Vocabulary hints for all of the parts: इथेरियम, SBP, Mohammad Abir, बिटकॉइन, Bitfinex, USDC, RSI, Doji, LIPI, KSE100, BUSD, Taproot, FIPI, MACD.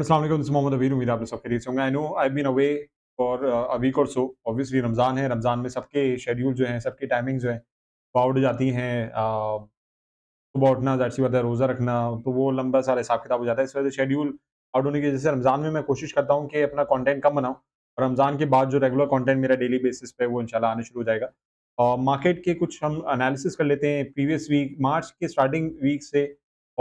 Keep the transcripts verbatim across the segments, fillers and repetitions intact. Assalamualaikum, this is Mohammad Abir, उम्मीद आपने सब खैरियत से होंगे। I know I been away for a week और सो, ऑब्वियसली रमज़ान है, रमज़ान में सबके शेड्यूल जो हैं, सबकी टाइमिंग जो है वो उड़ जाती हैं। सुबह उठना, जाहिर सी बात है, रोज़ा रखना, तो वो लंबा सारा हिसाब किताब हो जाता है। इस वजह से शेड्यूल आउट होने की वजह से रमज़ान में मैं कोशिश करता हूँ कि अपना कॉन्टेंट कम बनाऊँ, और रमज़ान के बाद जो रेगुलर कॉन्टेंट मेरा डेली बेसिस पे वो इंशाल्लाह आना शुरू हो जाएगा। और मार्केट के कुछ हम एनालिसिस कर लेते हैं प्रीवियस वीक, मार्च के स्टार्टिंग वीक से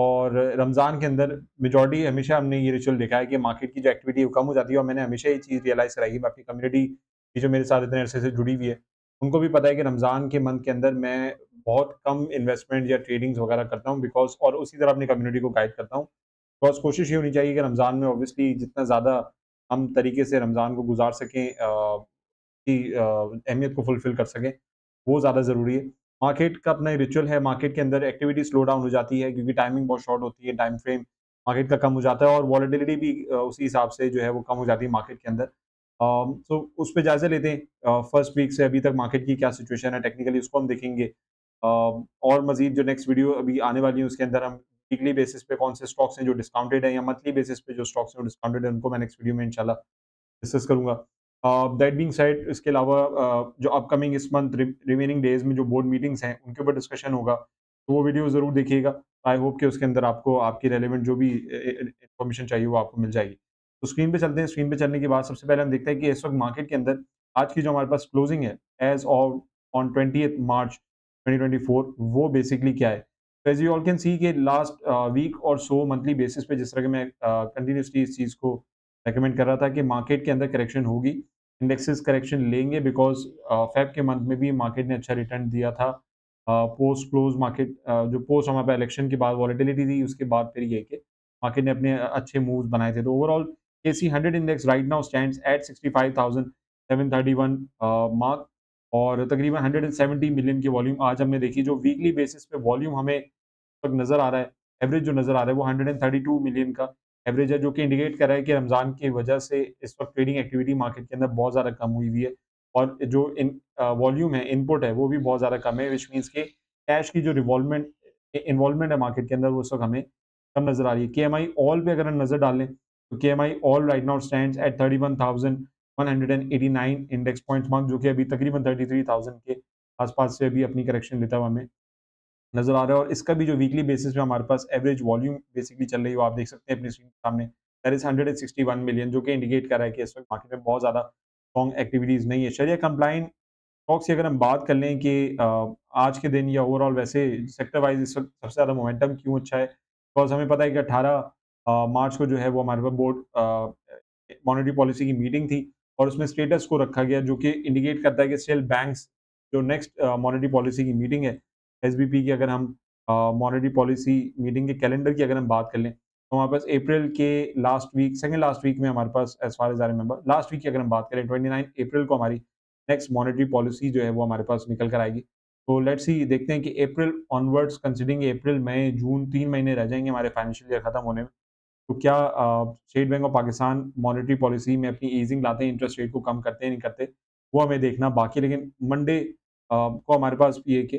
और रमज़ान के अंदर मेजॉरिटी हमेशा हमने ये रिचुअल देखा है कि मार्केट की जो एक्टिविटी वो कम हो जाती है। और मैंने हमेशा ये चीज़ रियलाइज़ कराई है, मैं अपनी कम्युनिटी की जो मेरे साथ इतने अरसे से जुड़ी हुई है उनको भी पता है कि रमज़ान के मंथ के अंदर मैं बहुत कम इन्वेस्टमेंट या ट्रेडिंग्स वगैरह करता हूँ, बिकॉज और उसी तरह अपनी कम्युनिटी को गाइड करता हूँ। बिकॉज कोशिश ये होनी चाहिए कि रमज़ान में ऑब्वियसली जितना ज़्यादा हम तरीके से रमज़ान को गुजार सकें, की अहमियत को फुलफ़िल कर सकें, वो ज़्यादा ज़रूरी है। मार्केट का अपना रिचुअल है, मार्केट के अंदर एक्टिविटी स्लो डाउन हो जाती है क्योंकि टाइमिंग बहुत शॉर्ट होती है, टाइम फ्रेम मार्केट का कम हो जाता है और वॉलेटिलिटी भी उसी हिसाब से जो है वो कम हो जाती है मार्केट के अंदर। तो उस पर जायजा लेते हैं फर्स्ट वीक से अभी तक मार्केट की क्या सिचुएशन है टेक्निकली, उसको हम देखेंगे। और मजीद जो नेक्स्ट वीडियो अभी आने वाली है उसके अंदर हम वीकली बेसिस पे कौन से स्टॉक्स हैं जो डिस्काउंटेड हैं या मंथली बेसिस पे जो स्टॉक्स हैं डिस्काउंटेड हैं, उनको मैं नेक्स्ट वीडियो में इंशाल्लाह डिस्कस करूँगा। दैट बीइंग सेड, इसके अलावा uh, जो अपकमिंग इस मंथ रिमेनिंग डेज में जो बोर्ड मीटिंग्स हैं उनके ऊपर डिस्कशन होगा, तो वो वीडियो ज़रूर देखिएगा। आई होप कि उसके अंदर आपको आपकी रेलिवेंट जो भी इंफॉर्मेशन चाहिए वो आपको मिल जाएगी। तो स्क्रीन पे चलते हैं। स्क्रीन पे चलने के बाद सबसे पहले हम देखते हैं कि इस वक्त मार्केट के अंदर आज की जो हमारे पास क्लोजिंग है as of on twentieth March twenty twenty four, वो बेसिकली क्या है। As you all can see के लास्ट वीक और सो मंथली बेसिस पे जिस तरह के मैं कंटिन्यूसली uh, इस चीज़ को रिकमेंड कर रहा था कि मार्केट के अंदर करेक्शन होगी, इंडेक्सेस करेक्शन लेंगे, बिकॉज फेब के मंथ में भी मार्केट ने अच्छा रिटर्न दिया था। पोस्ट क्लोज मार्केट जो पोस्ट हमारे पास इलेक्शन के बाद वॉलेटिलिटी थी, उसके बाद फिर ये कि मार्केट ने अपने अच्छे मूव्स बनाए थे। तो overall KSE hundred index right now stands at sixty five thousand seven thirty one mark और तकरीबन हंड्रेड एंड सेवेंटी मिलियन की वॉल्यूम आज हमने देखी। जो वीकली बेसिस पे वॉल्यूम हमें नज़र आ रहा है, एवरेज जो नज़र आ रहा है वो hundred and thirty two million का एवरेज है, जो कि इंडिकेट कर रहा है कि रमज़ान की वजह से इस वक्त ट्रेडिंग एक्टिविटी मार्केट के अंदर बहुत ज़्यादा कम हुई हुई है और जो इन वॉल्यूम है, इनपुट है, वो भी बहुत ज़्यादा कम है, विच मीन्स के कैश की जो रिवॉल्वमेंट इन्वॉल्वमेंट है मार्केट के अंदर वो इस वक्त हमें कम नज़र आ रही है। के एम आई ऑल पर अगर हम नज़र डालें तो K M I all right now stands at thirty one thousand one hundred and eighty nine index points mark, जो कि अभी तकरीबन थर्टी थ्री थाउजेंड के आसपास से अभी अपनी करेक्शन लेता हुआ हमें नज़र आ रहा है। और इसका भी जो वीकली बेसिस पे हमारे पास एवरेज वॉल्यूम बेसिकली चल रही है वो आप देख सकते हैं अपनी स्क्रीन के सामने, that is hundred and sixty one million, जो कि इंडिकेट कर रहा है कि इस वक्त मार्केट में बहुत ज़्यादा स्ट्रॉन्ग एक्टिविटीज़ नहीं है। शरिया कंप्लाइंट स्टॉक्स की अगर हम बात कर लें कि आज के दिन या ओवरऑल वैसे सेक्टर वाइज इस वक्त सबसे ज़्यादा मोमेंटम क्यों अच्छा है, बिकॉज हमें पता है कि अट्ठारह मार्च को जो है वो हमारे पास बोर्ड मॉनेटरी पॉलिसी की मीटिंग थी और उसमें स्टेटस को रखा गया, जो कि इंडिकेट करता है कि स्टिल बैंक्स जो नेक्स्ट मॉनेटरी पॉलिसी की मीटिंग है एस बी पी की, अगर हम मॉनेटरी पॉलिसी मीटिंग के कैलेंडर की अगर हम बात कर लें तो हमारे पास अप्रैल के last week, second last week में हमारे पास as far as I remember last week की अगर हम बात करें उनतीस अप्रैल को हमारी नेक्स्ट मॉनेटरी पॉलिसी जो है वो हमारे पास निकल कर आएगी। तो लेट्स सी, देखते हैं कि अप्रैल ऑनवर्ड्स कंसिडरिंग अप्रैल मई जून तीन महीने रह जाएंगे हमारे फाइनेंशियल ईयर ख़त्म होने में, तो क्या State Bank of Pakistan monetary policy में अपनी ईजिंग लाते हैं, इंटरेस्ट रेट को कम करते हैं नहीं करते, वो हमें देखना बाकी। लेकिन मंडे को हमारे पास ये कि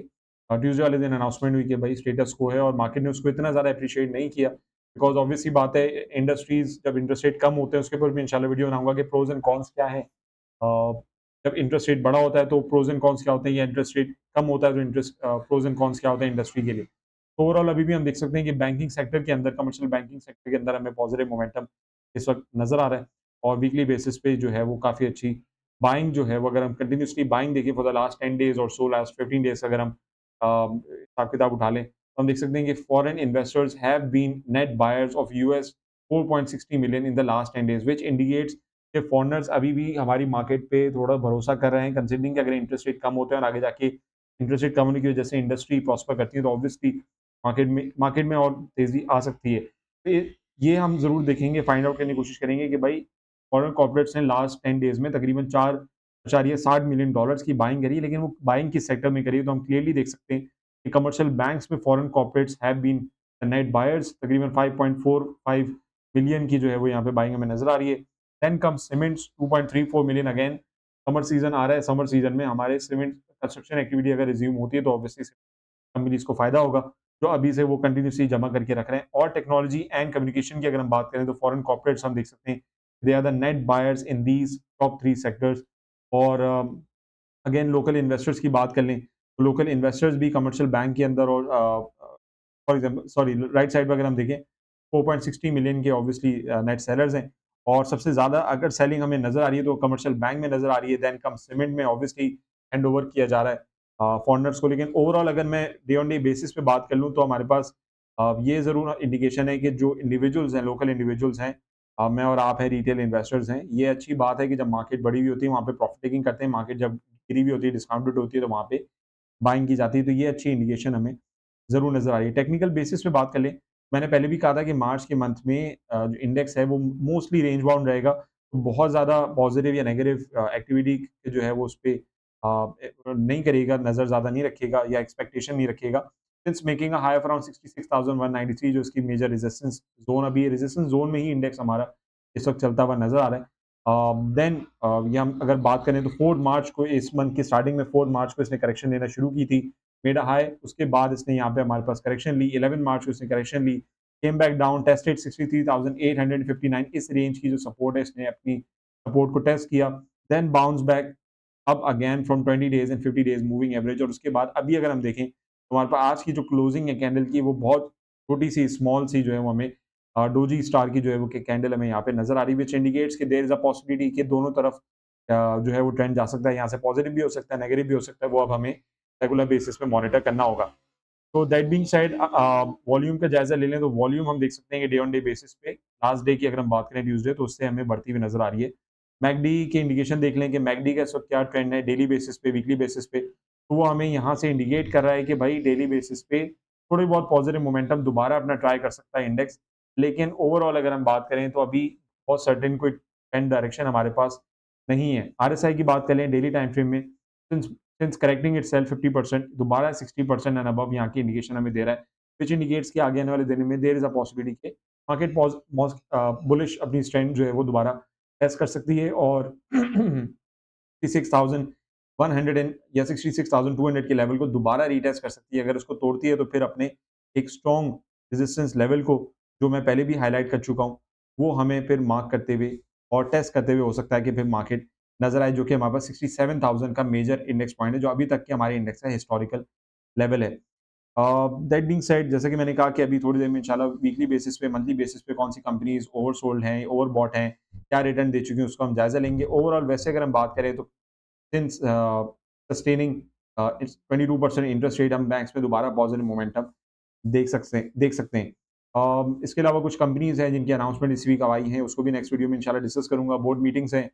ट्यूजडे वाले दिन अनाउंसमेंट हुई कि भाई स्टेटस को है और मार्केट ने उसको इतना ज़्यादा अप्रिशिएट नहीं किया, बिकॉज ऑब्वियसली बात है इंडस्ट्रीज जब इंटरेस्ट रेट कम होते हैं उसके ऊपर भी इंशाल्लाह वीडियो बनाऊंगा कि प्रोज एंड कॉन्स क्या है। जब इंटरेस्ट रेट बड़ा होता है तो प्रोज एंड कॉन्स क्या होते हैं, या इंटरेस्ट रेट कम होता है तो इंटरेस्ट प्रोज एंड कॉन्स क्या होता है इंडस्ट्री के लिए। तो ओवरऑल अभी भी हम देख सकते हैं कि बैंकिंग सेक्टर के अंदर, कमर्शियल बैंकिंग सेक्टर के अंदर हमें पॉजिटिव मोमेंटम इस वक्त नज़र आ रहा है और वीकली बेसिस पे जो है वो काफ़ी अच्छी बाइंग जो है वो अगर हम कंटिन्यूसली बाइंग देखें for the last ten days और सो लास्ट फिफ्टीन डेज अगर हम हिसाब किताब उठा लें तो हम देख सकते हैं कि foreign investors have been net buyers of US four point sixty million in the last ten days, which indicates कि फॉरेनर्स अभी भी हमारी मार्केट पे थोड़ा भरोसा कर रहे हैं, कंसिडरिंग कि अगर इंटरेस्ट रेट कम होते हैं और आगे जाके इंटरेस्ट रेट कम होने की वजह से इंडस्ट्री प्रॉस्पर करती है तो ऑब्वियसली मार्केट में मार्केट में और तेज़ी आ सकती है। तो ये हम ज़रूर देखेंगे, फाइंड आउट करने की कोशिश करेंगे कि भाई फॉरेन कॉर्पोरेट्स ने लास्ट टेन डेज़ में तकरीबन चार चारिया साठ मिलियन डॉलर्स की बाइंग करी, लेकिन वो बाइंग किस सेक्टर में करी। तो हम क्लियरली देख सकते हैं कि कमर्शियल बैंक्स में foreign corporates have been the net buyers, तकरीबन five point four five million की जो है वो यहाँ पे बाइंग हमें नजर आ रही है। Then come cements two point three four million, again summer season आ रहा है, समर सीजन में हमारे सीमेंट कंस्ट्रक्शन एक्टिविटी अगर रिज्यूम होती है तो ऑब्वियसली कंपनीज को फायदा होगा, जो अभी से वो कंटिन्यूसली जमा करके रख रहे हैं। और टेक्नोलॉजी एंड कम्युनिकेशन की अगर हम बात करें तो फॉरेन कॉर्पोरेट्स हम देख सकते हैं they are the net buyers in these top three sectors. और अगेन लोकल इन्वेस्टर्स की बात कर लें तो लोकल इन्वेस्टर्स भी कमर्शियल बैंक के अंदर और for example sorry right side पर अगर हम देखें फोर पॉइंट सिक्सटी मिलियन के ऑब्वियसली नेट सेलर्स हैं। और सबसे ज़्यादा अगर सेलिंग हमें नज़र आ रही है तो कमर्शियल बैंक में नज़र आ रही है, दैन कम सीमेंट में ऑब्वियसली हैंड ओवर किया जा रहा है फॉरनर्स uh, को। लेकिन ओवरऑल अगर मैं डे ऑन डे बेसिस पे बात कर लूँ तो हमारे पास uh, ये ज़रूर इंडिकेशन है कि जो इंडिविजुअल्स हैं, लोकल इंडिविजुअल्स हैं, uh, मैं और आप हैं, रिटेल इन्वेस्टर्स हैं, ये अच्छी बात है कि जब मार्केट बड़ी भी होती है वहाँ पे प्रॉफिट टेकिंग करते हैं, मार्केट जब गिरी भी होती है, डिस्काउंटेड होती है, तो वहाँ पे बाइंग की जाती है। तो ये अच्छी इंडिकेशन हमें ज़रूर नज़र आ रही है। टेक्निकल बेसिस पे बात कर लें, मैंने पहले भी कहा था कि मार्च के मंथ में uh, जो इंडेक्स है वो मोस्टली रेंज बाउंड रहेगा, तो बहुत ज़्यादा पॉजिटिव या नेगेटिव एक्टिविटी uh, जो है वो उस पर Uh, नहीं करेगा, नज़र ज़्यादा नहीं रखेगा या एक्सपेक्टेशन नहीं रखेगा। Since making a high of around sixty six thousand one ninety three जो इसकी मेजर रेजिस्टेंस जोन, अभी रेजिस्टेंस जोन में ही इंडेक्स हमारा इस वक्त चलता हुआ नज़र आ रहा है। देन uh, uh, ये हम अगर बात करें तो फोर्थ मार्च को, इस मंथ की स्टार्टिंग में फोर्थ मार्च को इसने करेक्शन लेना शुरू की थी, मेड अ हाई, उसके बाद इसने यहाँ पे हमारे पास करेक्शन ली, इलेवन मार्च को इसने करेक्शन ली, came back down, tested sixty three thousand eight hundred fifty nine, इस रेंज की जो सपोर्ट है इसने अपनी सपोर्ट को टेस्ट किया, देन बाउंस बैक अब again from twenty days and fifty days moving average. और उसके बाद अभी अगर हम देखें तो हमारे पास आज की जो क्लोजिंग है कैंडल की वो बहुत छोटी सी स्मॉल सी जो है वो हमें डोजी स्टार की जो है वो कैंडल हमें यहाँ पे नजर आ रही है, विच इंडिकेट्स कि देयर इज अ पॉसिबिलिटी कि दोनों तरफ जो है वो ट्रेंड जा सकता है, यहाँ से पॉजिटिव भी हो सकता है, नेगेटिव भी हो सकता है, वो अब हमें रेगुलर बेसिस पे मॉनिटर करना होगा। तो दैट बीइंग सेड, वॉल्यूम का जायजा ले लें तो वॉल्यूम हम देख सकते हैं कि डे ऑन डे बेसिस पे लास्ट डे की अगर हम बात करें ट्यूजडे तो उससे हमें बढ़ती हुई नजर आ रही है। मैकडी के इंडिकेशन देख लें कि मैकडी का इस वक्त क्या ट्रेंड है डेली बेसिस पे, वीकली बेसिस पे, तो वो हमें यहाँ से इंडिकेट कर रहा है कि भाई डेली बेसिस पे थोड़ी बहुत पॉजिटिव मोमेंटम दोबारा अपना ट्राई कर सकता है इंडेक्स। लेकिन ओवरऑल अगर हम बात करें तो अभी बहुत सर्टेन कोई ट्रेंड डायरेक्शन हमारे पास नहीं है। आरएसआई की बात करें डेली टाइम फ्रेम में, since correcting itself fifty percent दोबारा सिक्सटी परसेंट एंड अबव यहाँ की इंडिकेशन हमें दे रहा है, विच इंडिकेट्स कि आगे आने वाले दिन में देयर इज अ पॉसिबिलिटी के मार्केट बुलिश अपनी स्ट्रेंड जो है वो दोबारा टेस्ट कर सकती है और sixty six thousand one hundred या sixty six thousand two hundred के लेवल को दोबारा रीटेस्ट कर सकती है। अगर उसको तोड़ती है तो फिर अपने एक स्ट्रॉन्ग रेजिस्टेंस लेवल को, जो मैं पहले भी हाईलाइट कर चुका हूं, वो हमें फिर मार्क करते हुए और टेस्ट करते हुए हो सकता है कि फिर मार्केट नजर आए, जो कि हमारे पास सिक्सटी सेवन थाउजेंड का मेजर इंडेक्स पॉइंट है जो अभी तक के हमारे इंडेक्स का हिस्टोरिकल लेवल है। दैट बीइंग सेड, जैसे कि मैंने कहा कि अभी थोड़ी देर में इंशाल्लाह वीकली बेसिस पे, मंथली बेसिस पे कौन सी कंपनीज ओवर सोल्ड हैं, ओवर बॉट हैं, क्या रिटर्न दे चुकी हैं, उसका हम जायजा लेंगे। ओवरऑल वैसे अगर हम बात करें तो since sustaining twenty two percent interest rate हम बैंक्स में दोबारा पॉजिटिव मोमेंटम देख सकते देख सकते हैं। uh, इसके अलावा कुछ कंपनीज हैं जिनकी अनाउंसमेंट इस वीक आई है, उसको भी नेक्स्ट वीडियो में इंशाल्लाह डिस्कस करूँगा। बोर्ड मीटिंग्स हैं,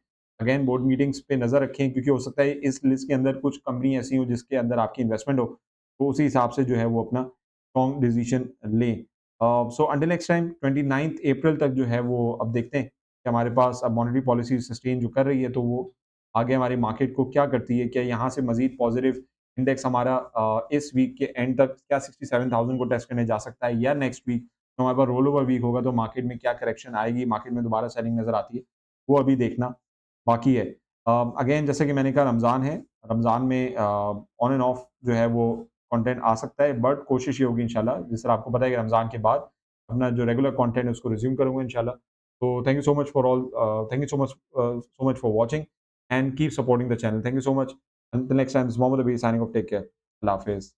अगेन बोर्ड मीटिंग्स पे नज़र रखें क्योंकि हो सकता है इस लिस्ट के अंदर कुछ कंपनी ऐसी हो जिसके अंदर आपकी इन्वेस्टमेंट हो, तो उसी हिसाब से जो है वो अपना स्ट्रॉन्ग डिसीजन लें। So until next time twenty ninth April तक जो है वो अब देखते हैं कि हमारे पास अब मॉनेटरी पॉलिसी सस्टेन जो कर रही है तो वो आगे हमारी मार्केट को क्या करती है, क्या यहाँ से मजीद पॉजिटिव इंडेक्स हमारा uh, इस वीक के एंड तक क्या सिक्सटी सेवन थाउजेंड को टेस्ट करने जा सकता है, या नेक्स्ट वीक तो हमारे पास रोल ओवर वीक होगा तो मार्केट में क्या करेक्शन आएगी, मार्केट में दोबारा सेलिंग नज़र आती है, वो अभी देखना बाकी है। अगेन uh, जैसे कि मैंने कहा रमज़ान है, रमज़ान में ऑन एंड ऑफ जो है वो कंटेंट आ सकता है, बट कोशिश ये होगी इंशाल्लाह, जिस तरह आपको पता है कि रमज़ान के बाद अपना जो रेगुलर कंटेंट है उसको रिज्यूम करूँगा इंशाल्लाह। तो thank you so much for all, thank you so much so much for watching and keep supporting the channel. Thank you so much, until next time, Mohammad अबीर साइनिंग ऑफ, टेक केयर, अल्लाह हाफिज़।